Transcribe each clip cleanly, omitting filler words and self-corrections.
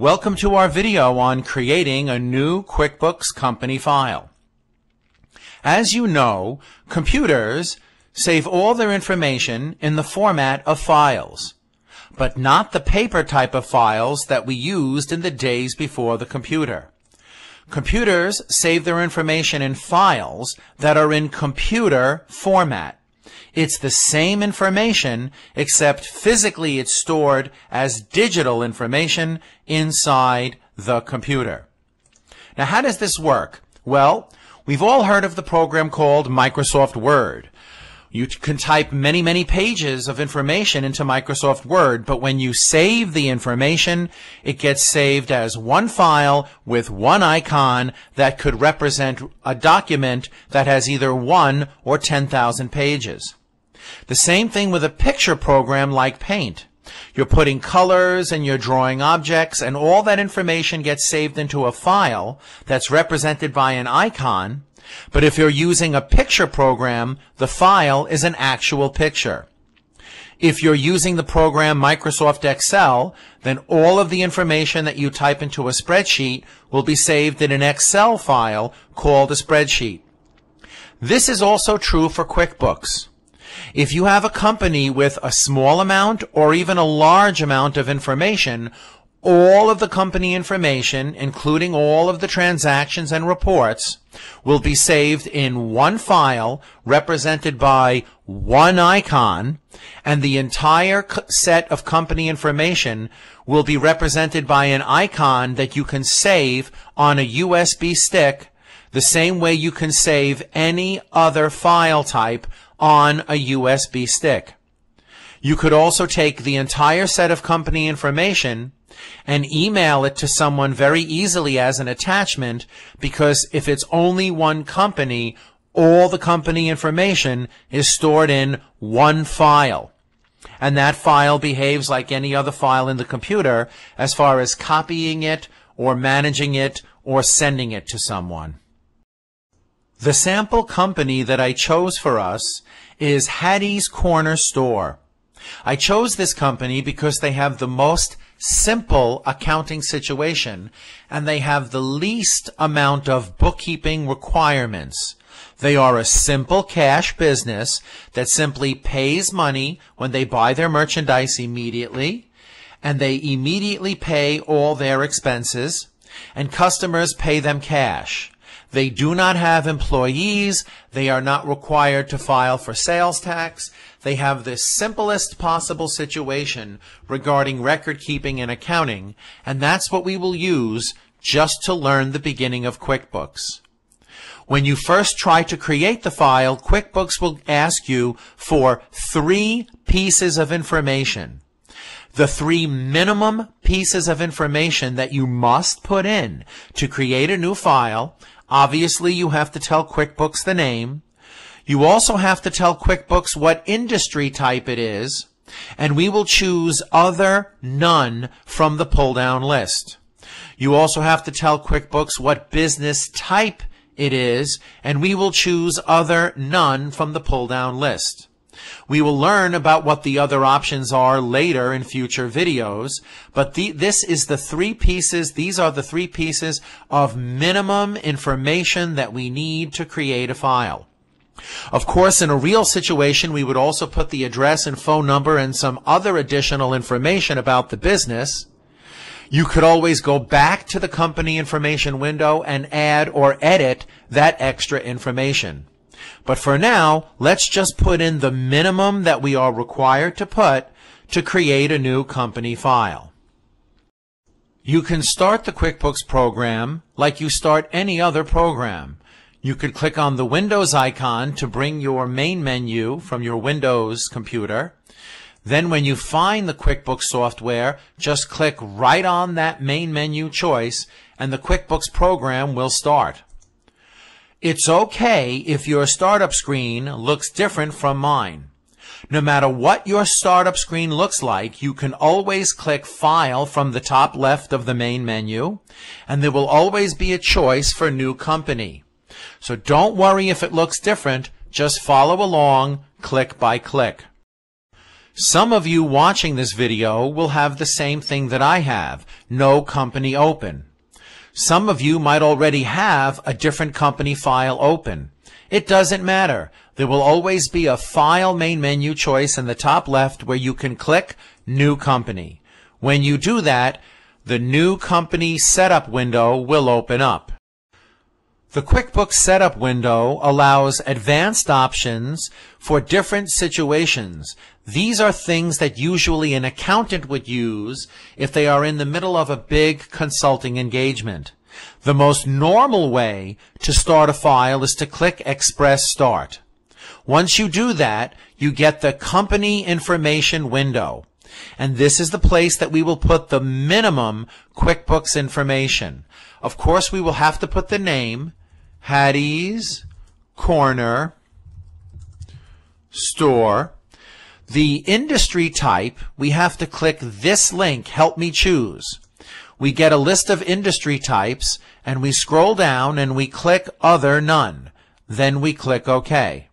Welcome to our video on creating a new QuickBooks company file. As you know, computers save all their information in the format of files, but not the paper type of files that we used in the days before the computer. Computers save their information in files that are in computer format. It's the same information, except physically it's stored as digital information inside the computer. Now, how does this work? Well, we've all heard of the program called Microsoft Word. You can type many, many pages of information into Microsoft Word, but when you save the information, it gets saved as one file with one icon that could represent a document that has either 1 or 10,000 pages. The same thing with a picture program like Paint. You're putting colors and you're drawing objects, and all that information gets saved into a file that's represented by an icon. But if you're using a picture program, the file is an actual picture. If you're using the program Microsoft Excel, then all of the information that you type into a spreadsheet will be saved in an Excel file called a spreadsheet. This is also true for QuickBooks. If you have a company with a small amount or even a large amount of information, all of the company information, including all of the transactions and reports, will be saved in one file represented by one icon, and the entire set of company information will be represented by an icon that you can save on a USB stick, the same way you can save any other file type on a USB stick. You could also take the entire set of company information and email it to someone very easily as an attachment, because if it's only one company, all the company information is stored in one file. And that file behaves like any other file in the computer as far as copying it or managing it or sending it to someone. The sample company that I chose for us is Hattie's Corner Store. I chose this company because they have the most simple accounting situation, and they have the least amount of bookkeeping requirements. They are a simple cash business that simply pays money when they buy their merchandise immediately, and they immediately pay all their expenses, and customers pay them cash. They do not have employees. They are not required to file for sales tax. They have the simplest possible situation regarding record keeping and accounting, and that's what we will use just to learn the beginning of QuickBooks. When you first try to create the file, QuickBooks will ask you for 3 pieces of information. The 3 minimum pieces of information that you must put in to create a new file. Obviously, you have to tell QuickBooks the name. You also have to tell QuickBooks what industry type it is, and we will choose Other None from the pull-down list. You also have to tell QuickBooks what business type it is, and we will choose Other None from the pull-down list. We will learn about what the other options are later in future videos, but these are the three pieces of minimum information that we need to create a file. Of course, in a real situation, we would also put the address and phone number and some other additional information about the business. You could always go back to the company information window and add or edit that extra information. But for now, let's just put in the minimum that we are required to put to create a new company file. You can start the QuickBooks program like you start any other program. You could click on the Windows icon to bring your main menu from your Windows computer. Then when you find the QuickBooks software, just click right on that main menu choice and the QuickBooks program will start. It's okay if your startup screen looks different from mine. No matter what your startup screen looks like, you can always click File from the top left of the main menu, and there will always be a choice for New Company. So don't worry if it looks different, just follow along click by click. Some of you watching this video will have the same thing that I have, no company open. Some of you might already have a different company file open. It doesn't matter. There will always be a File Main Menu choice in the top left where you can click New Company. When you do that, the New Company Setup window will open up. The QuickBooks Setup window allows advanced options for different situations. These are things that usually an accountant would use if they are in the middle of a big consulting engagement. The most normal way to start a file is to click Express Start. Once you do that, you get the Company Information window. And this is the place that we will put the minimum QuickBooks information. Of course, we will have to put the name, Hattie's Corner Store. The industry type, we have to click this link, Help Me Choose. We get a list of industry types, and we scroll down and we click Other None. Then we click OK.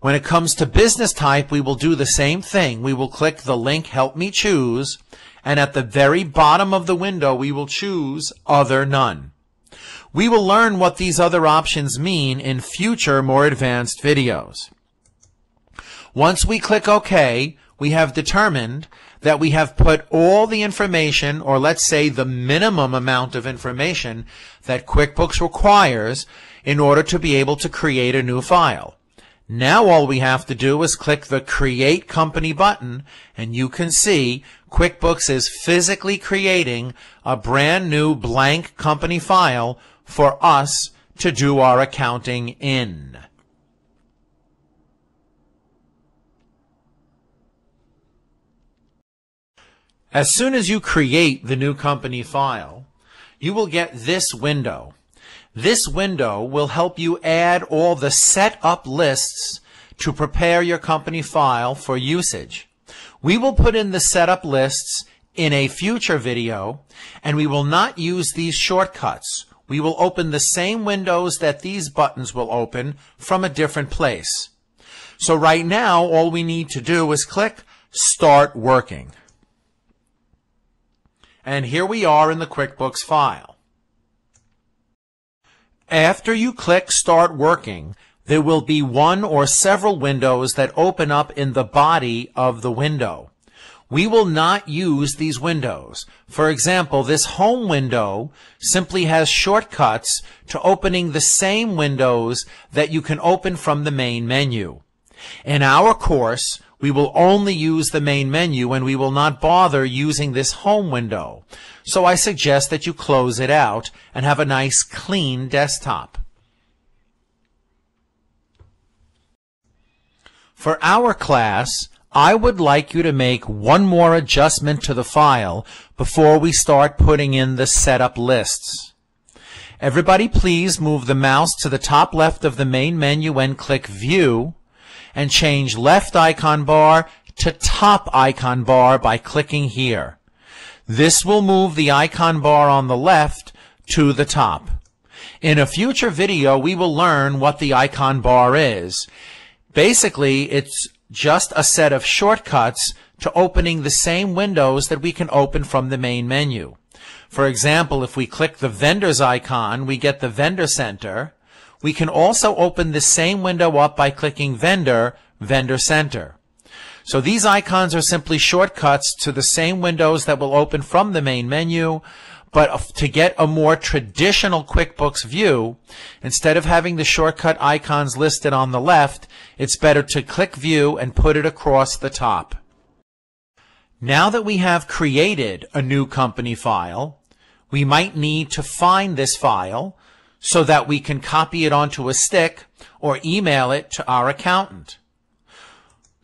When it comes to business type, we will do the same thing. We will click the link Help Me Choose, and at the very bottom of the window, we will choose Other None. We will learn what these other options mean in future more advanced videos. Once we click OK, we have determined that we have put all the information, or let's say the minimum amount of information that QuickBooks requires in order to be able to create a new file. Now all we have to do is click the Create Company button, and you can see QuickBooks is physically creating a brand new blank company file for us to do our accounting in. As soon as you create the new company file, you will get this window. This window will help you add all the setup lists to prepare your company file for usage. We will put in the setup lists in a future video, and we will not use these shortcuts. We will open the same windows that these buttons will open from a different place. So right now, all we need to do is click Start Working. And here we are in the QuickBooks file. After you click Start Working, there will be one or several windows that open up in the body of the window. We will not use these windows. For example, this Home window simply has shortcuts to opening the same windows that you can open from the main menu. In our course, we will only use the main menu, and we will not bother using this Home window. So I suggest that you close it out and have a nice clean desktop. For our class, I would like you to make one more adjustment to the file before we start putting in the setup lists. Everybody, please move the mouse to the top left of the main menu and click View, and change left icon bar to top icon bar by clicking here. This will move the icon bar on the left to the top. In a future video, we will learn what the icon bar is. Basically, it's just a set of shortcuts to opening the same windows that we can open from the main menu. For example, if we click the vendors icon, we get the vendor center. We can also open the same window up by clicking Vendor, Vendor Center. So these icons are simply shortcuts to the same windows that will open from the main menu, but to get a more traditional QuickBooks view, instead of having the shortcut icons listed on the left, it's better to click View and put it across the top. Now that we have created a new company file, we might need to find this file so that we can copy it onto a stick or email it to our accountant.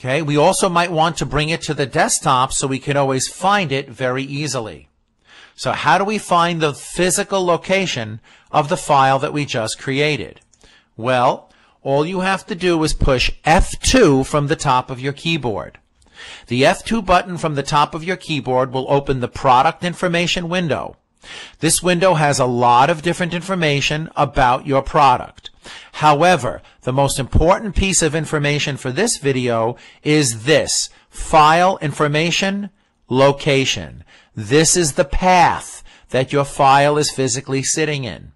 Okay, we also might want to bring it to the desktop so we can always find it very easily. So how do we find the physical location of the file that we just created? Well, all you have to do is push F2 from the top of your keyboard. The F2 button from the top of your keyboard will open the product information window. This window has a lot of different information about your product. However, the most important piece of information for this video is this: file information, location. This is the path that your file is physically sitting in.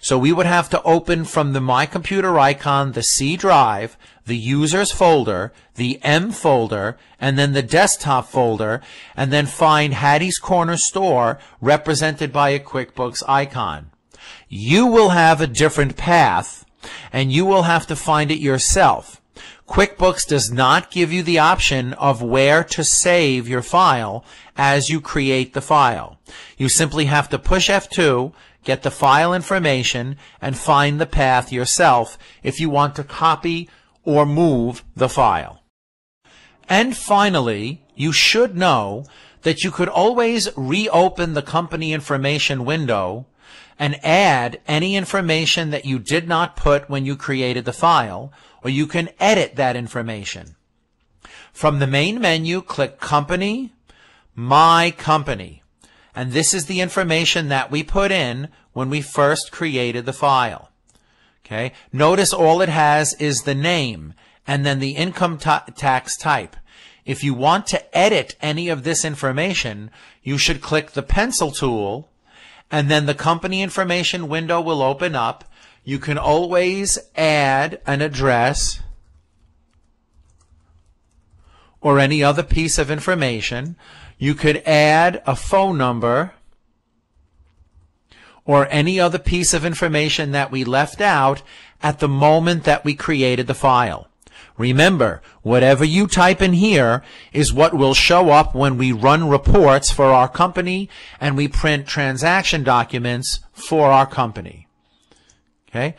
So we would have to open from the My Computer icon the C drive, the users folder, the M folder, and then the desktop folder, and then find Hattie's Corner Store represented by a QuickBooks icon. You will have a different path, and you will have to find it yourself. QuickBooks does not give you the option of where to save your file as you create the file. You simply have to push F2, get the file information, and find the path yourself if you want to copy or move the file. And finally, you should know that you could always reopen the company information window and add any information that you did not put when you created the file, or you can edit that information. From the main menu, click Company, My Company. And this is the information that we put in when we first created the file. Okay. Notice all it has is the name and then the income tax type. If you want to edit any of this information, you should click the pencil tool, and then the company information window will open up. You can always add an address or any other piece of information. You could add a phone number or any other piece of information that we left out at the moment that we created the file. Remember, whatever you type in here is what will show up when we run reports for our company and we print transaction documents for our company. Okay?